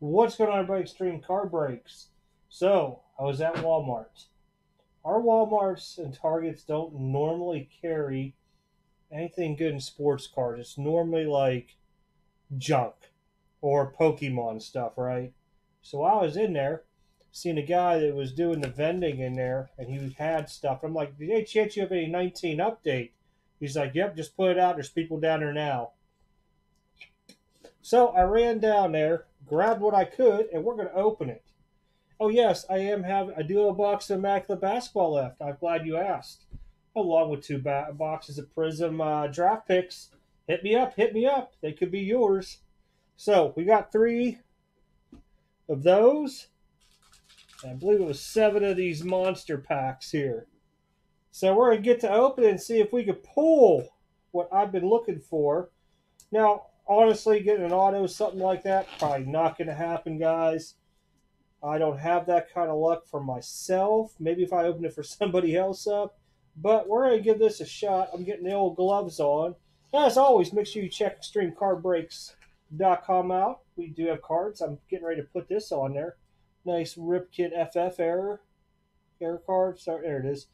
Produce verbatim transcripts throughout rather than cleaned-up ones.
What's going on, everybody? Extreme Card Breaks. So, I was at Walmart. Our Walmarts and Targets don't normally carry anything good in sports cards. It's normally like junk or Pokemon stuff, right? So I was in there, seen a guy that was doing the vending in there, and he had stuff. I'm like, hey, chance you have a nineteen update? He's like, yep, just put it out. There's people down there now. So I ran down there, grabbed what I could, and we're going to open it. Oh, yes, I am having, I do have a box of Immaculate basketball left. I'm glad you asked. Along with two ba boxes of Prism uh, draft picks. Hit me up, hit me up. They could be yours. So we got three of those. I believe it was seven of these monster packs here. So we're going to get to open it and see if we could pull what I've been looking for. Now, honestly, getting an auto, something like that, probably not going to happen, guys. I don't have that kind of luck for myself. Maybe if I open it for somebody else up. But we're going to give this a shot. I'm getting the old gloves on. As always, make sure you check Extreme Card Breaks dot com out. We do have cards. I'm getting ready to put this on there. Nice Ripken F F error. Error card. So, there it is.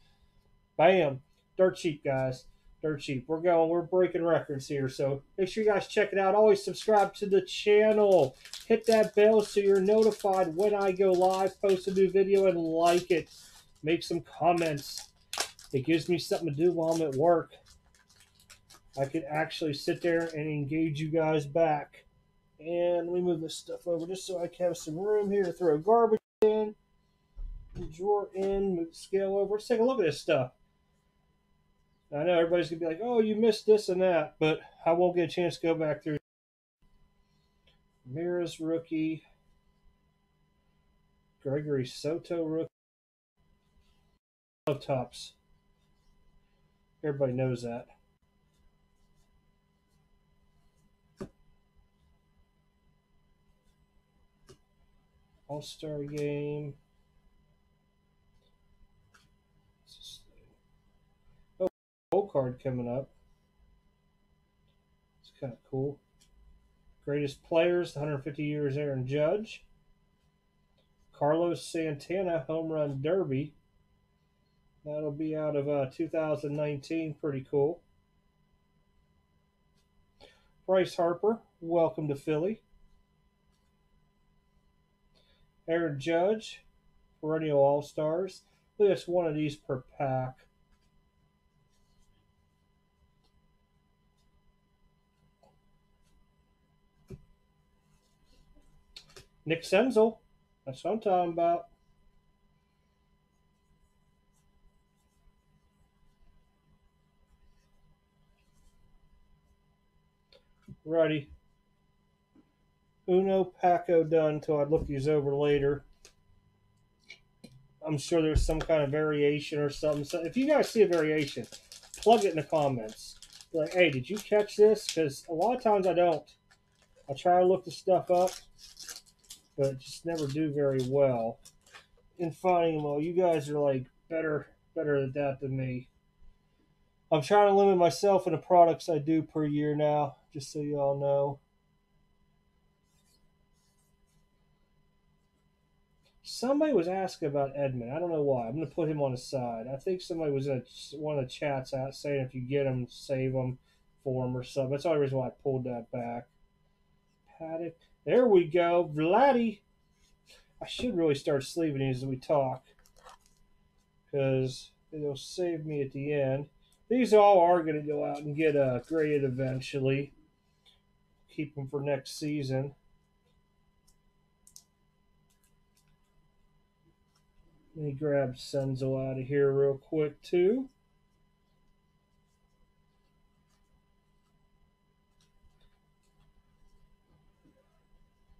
Bam. Dirt cheap, guys. Dirt cheap. We're going. We're breaking records here. So make sure you guys check it out. Always subscribe to the channel. Hit that bell so you're notified when I go live, post a new video, and like it. Make some comments. It gives me something to do while I'm at work. I could actually sit there and engage you guys back. And let me move this stuff over just so I can have some room here to throw garbage in. Drawer in, move the scale over. Let's take a look at this stuff. I know everybody's going to be like, oh, you missed this and that, but I won't get a chance to go back through. Ramirez rookie. Gregory Soto rookie. Oh, Topps. Everybody knows that. All-Star Game. Oh, gold card coming up. It's kind of cool. Greatest players, one hundred fifty years, Aaron Judge. Carlos Santana, Home Run Derby. That'll be out of uh, two thousand nineteen. Pretty cool. Bryce Harper, welcome to Philly. Aaron Judge, perennial All-Stars. Look, it's one of these per pack. Nick Senzel, that's what I'm talking about. Righty. Uno Paco done until I look these over later. I'm sure there's some kind of variation or something. So if you guys see a variation, plug it in the comments. Be like, hey, did you catch this? Because a lot of times I don't. I try to look the stuff up, but just never do very well in finding them all. You guys are like better, better at that than me. I'm trying to limit myself in the products I do per year now, just so you all know. Somebody was asking about Edmund. I don't know why. I'm going to put him on the side. I think somebody was in a, one of the chats out saying if you get him, save him for him or something. That's the only reason why I pulled that back. Paddock. There we go. Vladdy. I should really start sleeving these as we talk, because it'll save me at the end. These all are going to go out and get uh, graded eventually. Keep them for next season. Let me grab Senzel out of here real quick, too.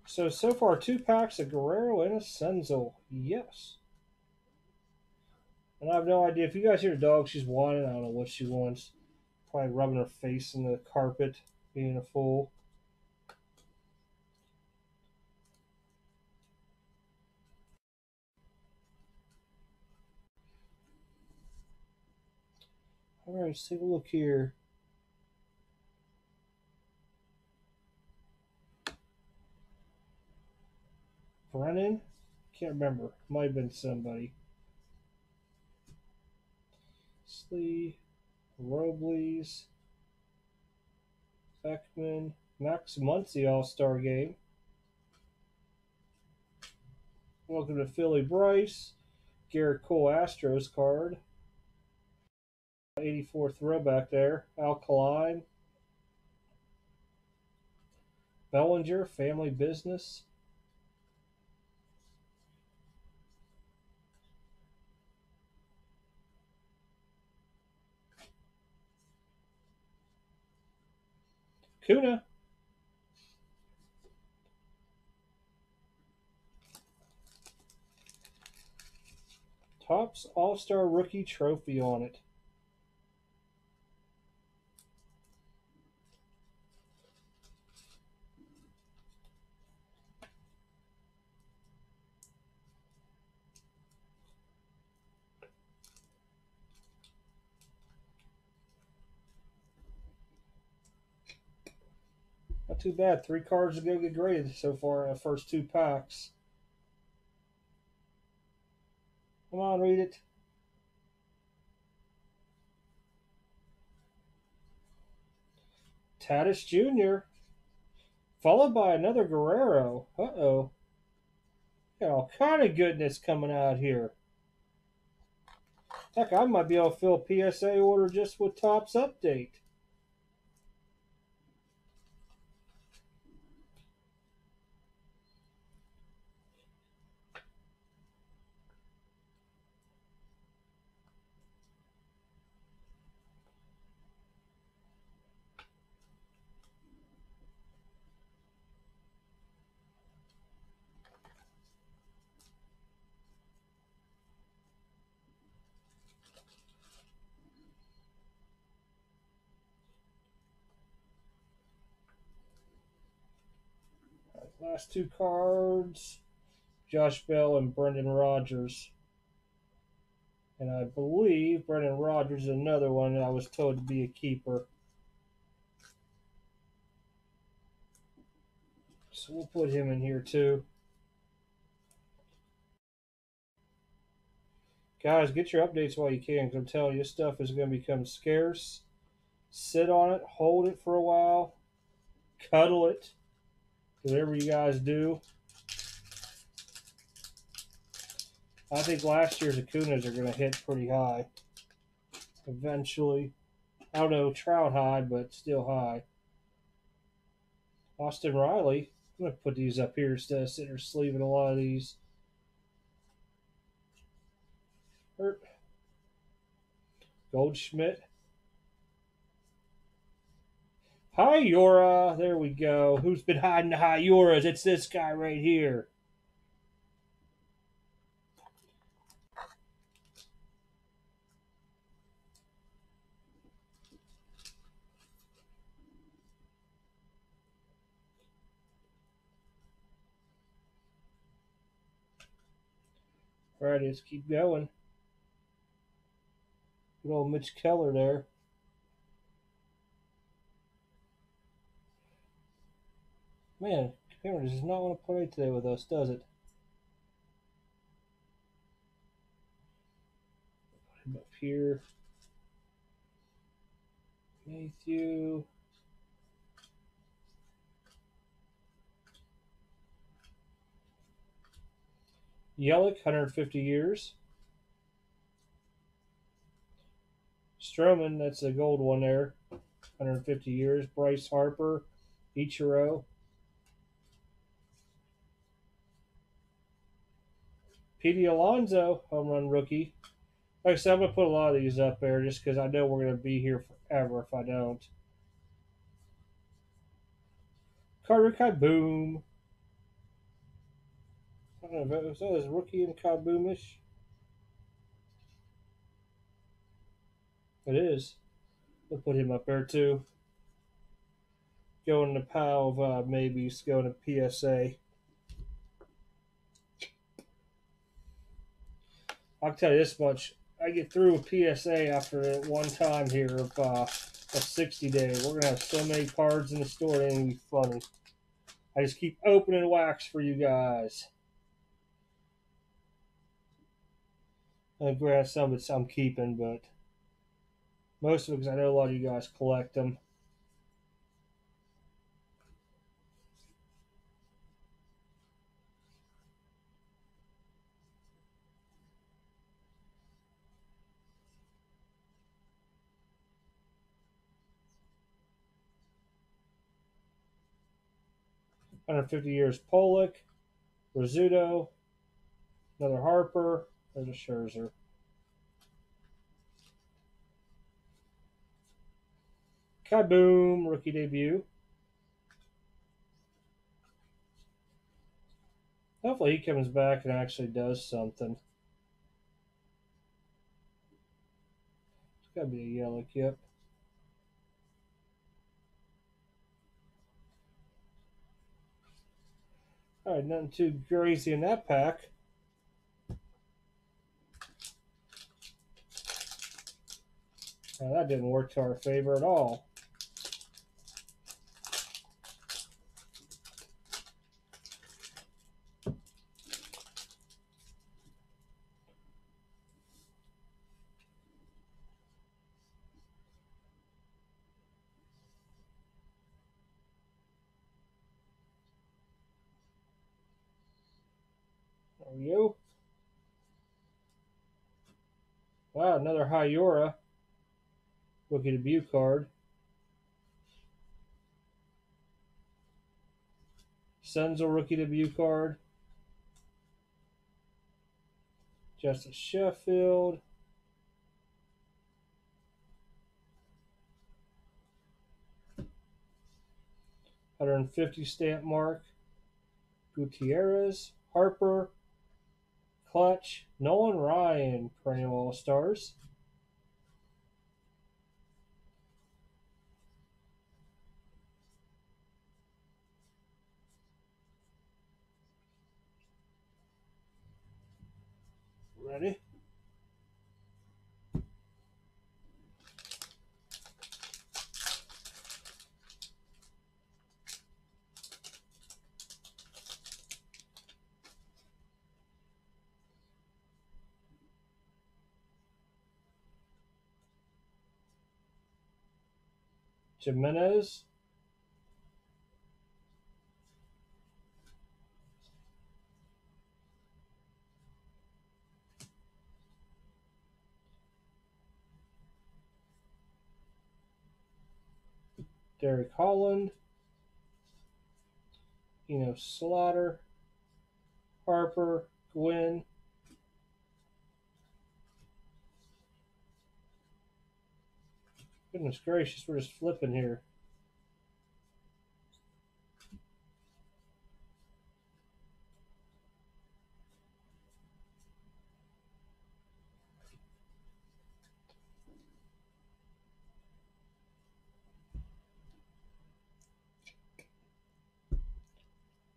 So, so far, two packs of Guerrero and a Senzel. Yes. And I have no idea. If you guys hear a dog, she's whining. I don't know what she wants. Probably rubbing her face in the carpet, being a fool. All right, let's take a look here. Can't remember. Might have been somebody. Slee, Robles, Beckman, Max Muncy All-Star Game. Welcome to Philly Bryce. Garrett Cole Astros card. eighty-four throwback there. Alkaline. Bellinger, Family Business. Cuna. Topps All-Star Rookie Trophy on it. Not too bad. Three cards to go get graded so far in the first two packs. Come on, read it. Tatis Junior Followed by another Guerrero. Uh-oh. Got all kind of goodness coming out here. Heck, I might be able to fill a P S A order just with Topps update. Last two cards, Josh Bell and Brendan Rodgers. And I believe Brendan Rodgers is another one that I was told to be a keeper. So we'll put him in here too. Guys, get your updates while you can, because I'm telling you, this stuff is going to become scarce. Sit on it, hold it for a while, cuddle it. Whatever you guys do. I think last year's Acunas are going to hit pretty high. Eventually. I don't know, Trout high, but still high. Austin Riley. I'm going to put these up here instead of sitting or sleeving a lot of these. Hurt. Goldschmidt. Hi, Yora. There we go. Who's been hiding the high Yoras? It's this guy right here. All right, let's keep going. Good old Mitch Keller there. Man, camera does not want to play today with us, does it? Put him up here. Matthew. Yelich, one hundred fifty years. Stroman, that's the gold one there. one hundred fifty years. Bryce Harper. Ichiro. Petey Alonso, home run rookie. Like I said, I'm going to put a lot of these up there just because I know we're going to be here forever if I don't. Carter Kieboom. I don't know, is that his rookie in Kieboomish? It is. We'll put him up there too. Going to pile of uh, maybes, going to P S A. I'll tell you this much, I get through a P S A after one time here of uh, a sixty day. We're going to have so many cards in the store, it ain't going to be funny. I just keep opening wax for you guys. I've grabbed some that I'm keeping, but most of it because I know a lot of you guys collect them. one hundred fifty years Pollock, Rizzuto, another Harper, and a Scherzer. Kieboom, rookie debut. Hopefully he comes back and actually does something. It's got to be a Yelich, yep. All right, nothing too crazy in that pack. Now that didn't work to our favor at all. You. Wow, another high Yora rookie debut card. Senzel rookie debut card. Justice Sheffield. one hundred fifty stamp mark. Gutierrez, Harper. Clutch, Nolan Ryan, perennial All-Stars. Ready? Jimenez, Derek Holland, Eno Slaughter, Harper, Gwynn, goodness gracious, we're just flipping here.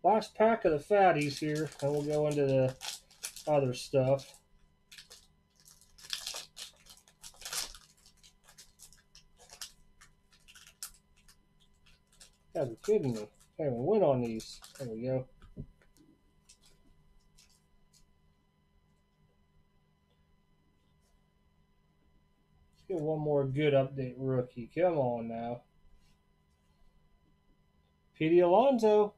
Last pack of the fatties here, and we'll go into the other stuff. You guys are kidding me. I haven't went on these. There we go. Let's get one more good update rookie. Come on now. P D Alonso.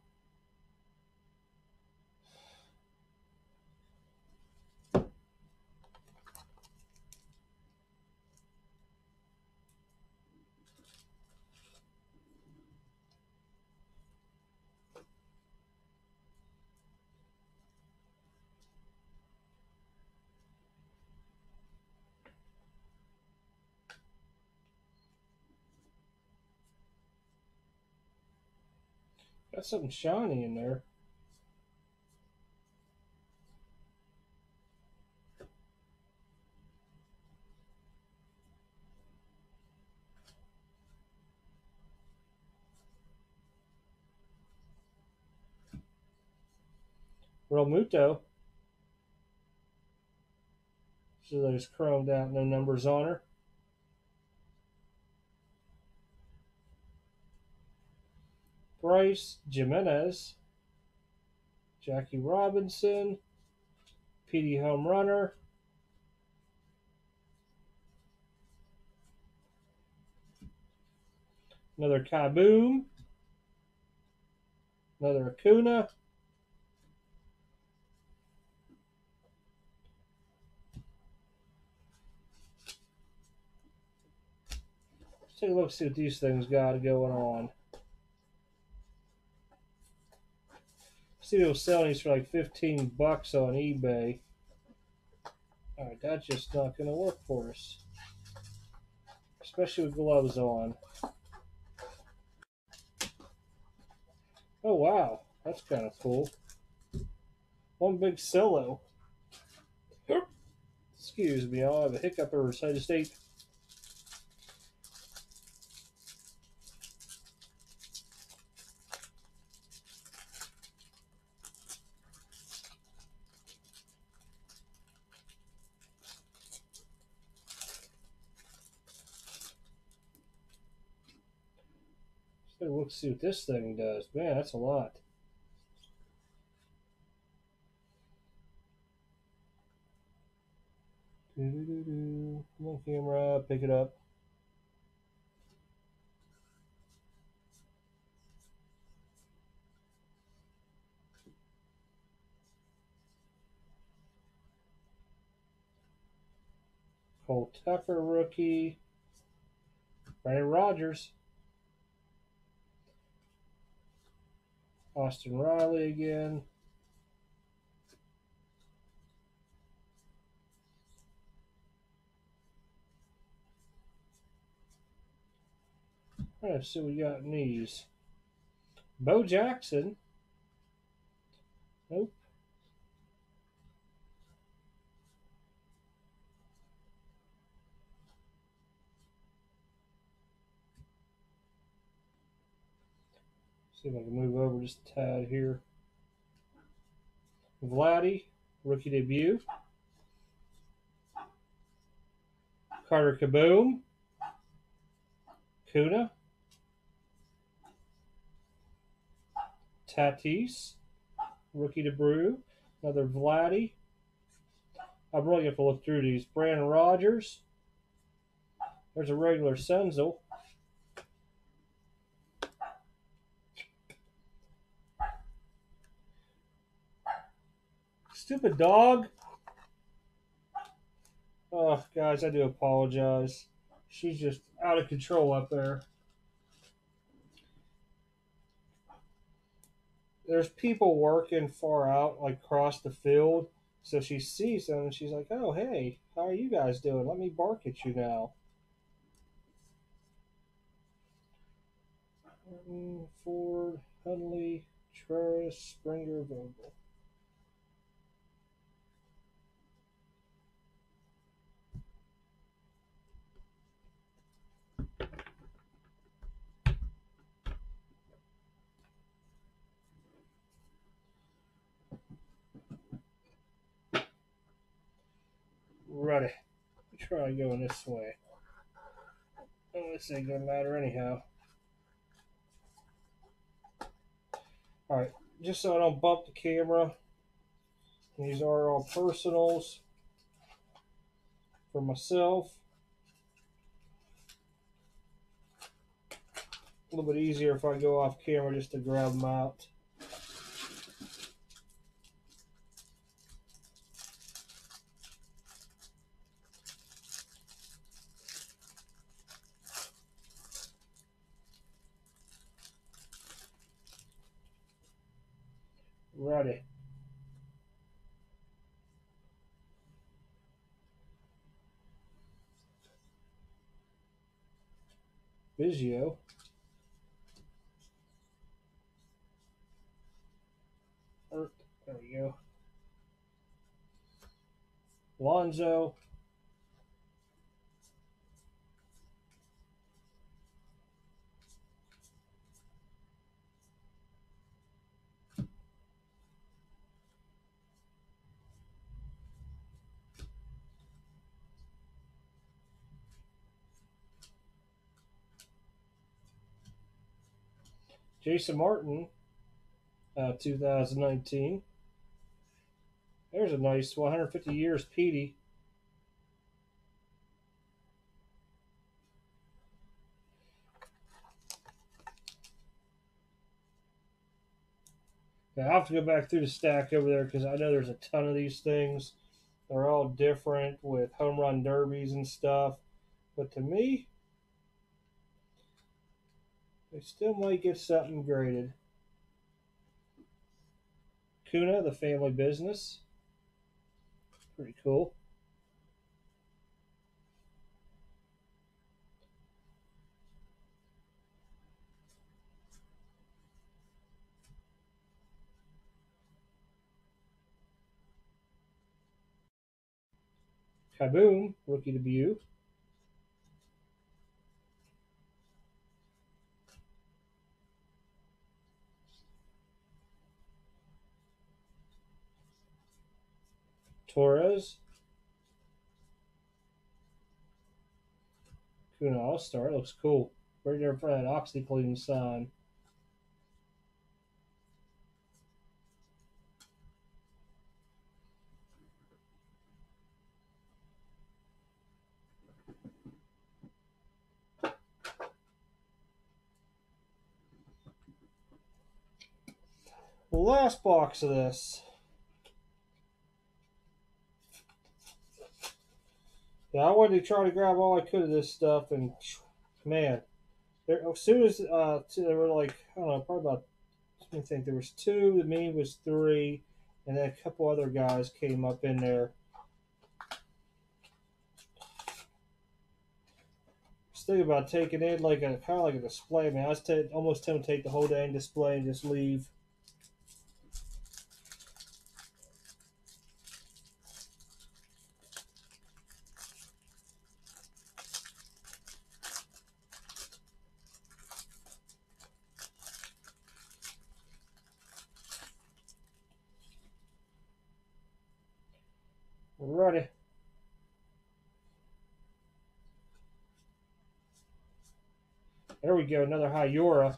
Got something shiny in there. Real Muto. So those chromed out, no numbers on her. Bryce, Jimenez, Jackie Robinson, P D Home Runner, Another Kieboom. Another Acuna. Let's take a look, see what these things got going on. See, they were selling these for like fifteen bucks on eBay. All right, that's just not going to work for us, especially with gloves on. Oh, wow. That's kind of cool. One big solo. Excuse me, I'll have a hiccup or I just ate. Let's see what this thing does. Man, that's a lot. Doo-doo-doo-doo. Come on, camera, pick it up. Cole Tucker rookie. Brandon Rodgers. Austin Riley again. All right, so we got in these. Bo Jackson. Nope. See if I can move over just a tad here. Vladdy, rookie debut. Carter Kieboom. Cuna. Tatis, rookie debut. Another Vladdy. I'm really going to have to look through these. Brandon Rodgers. There's a regular Senzel. Stupid dog. Oh, guys, I do apologize. She's just out of control up there. There's people working far out, like across the field. So she sees them and she's like, oh, hey, how are you guys doing? Let me bark at you now. Ford, Hundley, Travis, Springer, Vogel. Ready. Try going this way. Oh, this ain't gonna matter anyhow. Alright, just so I don't bump the camera, these are all personals for myself. A little bit easier if I go off camera just to grab them out. Righty. Vizio. There we go. Alonso. Jason Martin, uh, two thousand nineteen. There's a nice one hundred fifty years Petey. Now, I'll have to go back through the stack over there because I know there's a ton of these things. They're all different with home run derbies and stuff. But to me, they still might get something graded. Cuna, the family business. Pretty cool. Kieboom, rookie debut. Torres. Cuna All-Star. It looks cool. Right there in front of that OxyClean sign. Last box of this. Yeah, I wanted to try to grab all I could of this stuff, and man, there, as soon as uh, there were like, I don't know, probably about, let me think, there was two, the me was three, and then a couple other guys came up in there. Just thinking about taking it like a kind of like a display, man. I was t almost tempted to take the whole dang display and just leave. Alrighty. There we go, another high Yora.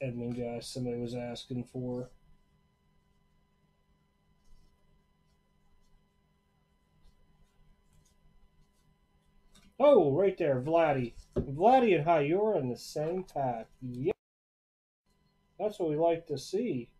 Edmund guy somebody was asking for. Oh, right there, Vladdy. Vladdy and Yora in the same pack. Yep. That's what we like to see.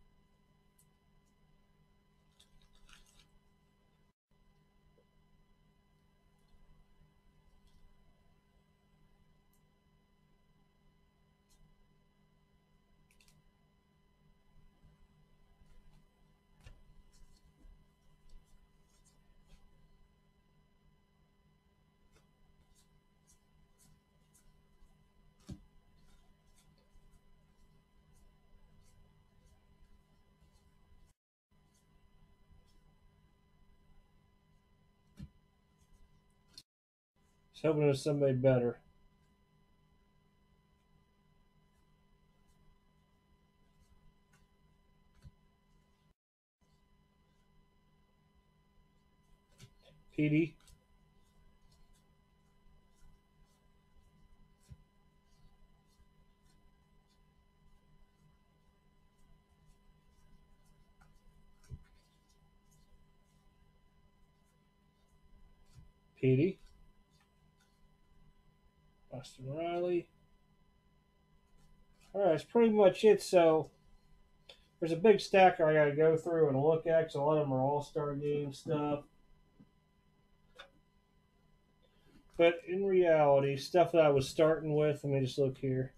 Hoping it was somebody better. Petey. Petey. Riley. All right, that's pretty much it. So there's a big stack I got to go through and look at, because a lot of them are all-star game stuff. But in reality, stuff that I was starting with, let me just look here.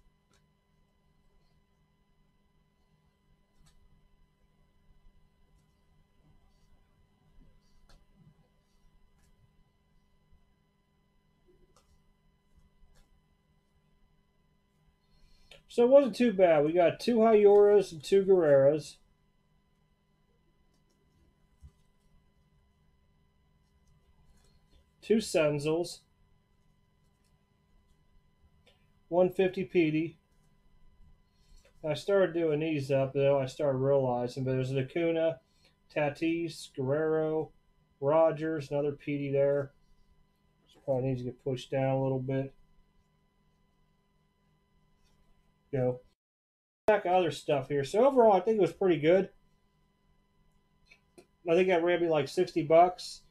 So it wasn't too bad. We got two Yoras and two Guerreros. Two Senzels. one fifty Petey. I started doing these up, though I started realizing, but there's an Acuna Tatis, Guerrero, Rodgers, another P D there. So probably needs to get pushed down a little bit. Go back to other stuff here. So overall, I think it was pretty good. I think that ran me like sixty bucks.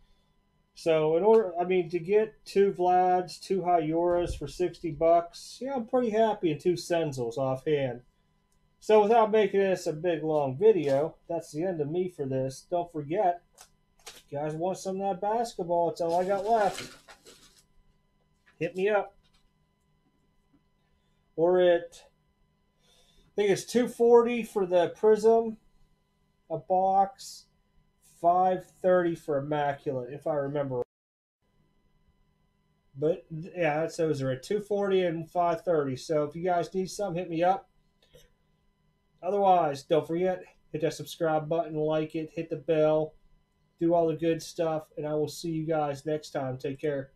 So in order, I mean, to get two Vlads, two Yoras for sixty bucks, yeah, I'm pretty happy, and two Senzels offhand. So without making this a big long video, that's the end of me for this. Don't forget, if you guys want some of that basketball, it's all I got left. Hit me up. Or it, I think it's two forty for the Prism, a box. five thirty for Immaculate, if I remember. But yeah, that's those are at two forty and five thirty. So if you guys need some, hit me up. Otherwise, don't forget, hit that subscribe button, like it, hit the bell, do all the good stuff, and I will see you guys next time. Take care.